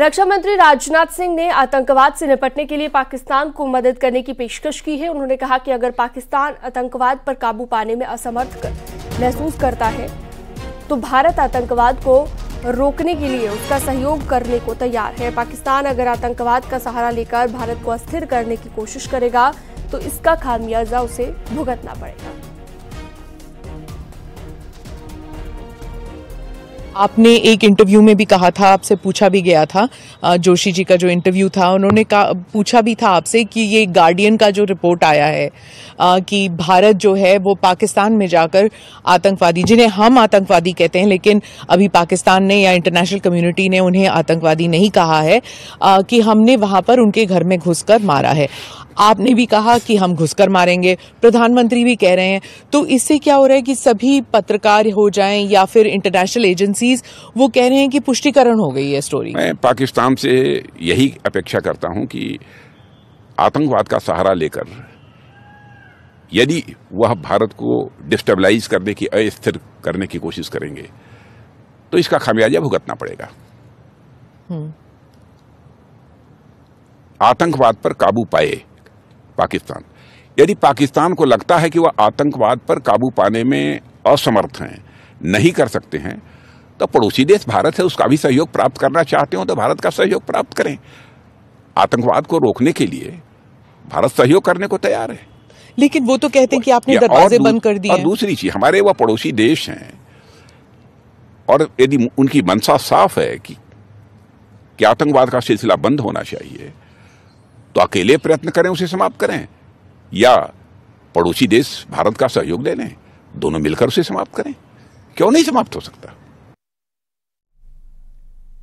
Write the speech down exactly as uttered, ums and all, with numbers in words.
रक्षा मंत्री राजनाथ सिंह ने आतंकवाद से निपटने के लिए पाकिस्तान को मदद करने की पेशकश की है। उन्होंने कहा कि अगर पाकिस्तान आतंकवाद पर काबू पाने में असमर्थ महसूस करता है तो भारत आतंकवाद को रोकने के लिए उसका सहयोग करने को तैयार है। पाकिस्तान अगर आतंकवाद का सहारा लेकर भारत को अस्थिर करने की कोशिश करेगा तो इसका खामियाजा उसे भुगतना पड़ेगा। आपने एक इंटरव्यू में भी कहा था, आपसे पूछा भी गया था, जोशी जी का जो इंटरव्यू था उन्होंने कहा, पूछा भी था आपसे कि ये गार्डियन का जो रिपोर्ट आया है कि भारत जो है वो पाकिस्तान में जाकर आतंकवादी, जिन्हें हम आतंकवादी कहते हैं लेकिन अभी पाकिस्तान ने या इंटरनेशनल कम्युनिटी ने उन्हें आतंकवादी नहीं कहा है, कि हमने वहाँ पर उनके घर में घुसकर मारा है। आपने भी कहा कि हम घुसकर मारेंगे, प्रधानमंत्री भी कह रहे हैं। तो इससे क्या हो रहा है कि सभी पत्रकार हो जाएं या फिर इंटरनेशनल एजेंसीज, वो कह रहे हैं कि पुष्टिकरण हो गई है स्टोरी। मैं पाकिस्तान से यही अपेक्षा करता हूं कि आतंकवाद का सहारा लेकर यदि वह भारत को डिस्टेबलाइज करने की, अस्थिर करने की कोशिश करेंगे तो इसका खामियाजा भुगतना पड़ेगा। आतंकवाद पर काबू पाए पाकिस्तान, यदि पाकिस्तान को लगता है कि वह आतंकवाद पर काबू पाने में असमर्थ हैं, नहीं कर सकते हैं, तो पड़ोसी देश भारत है, उसका भी सहयोग प्राप्त करना चाहते हो तो भारत का सहयोग प्राप्त करें। आतंकवाद को रोकने के लिए भारत सहयोग करने को तैयार है। लेकिन वो तो कहते हैं कि आपने दरवाजे बंद कर दिए। और दूसरी चीज, हमारे वह पड़ोसी देश हैं और यदि उनकी मंशा साफ है कि, कि आतंकवाद का सिलसिला बंद होना चाहिए तो अकेले प्रयत्न करें, उसे समाप्त करें, या पड़ोसी देश भारत का सहयोग ले लें, दोनों मिलकर उसे समाप्त करें। क्यों नहीं समाप्त हो सकता?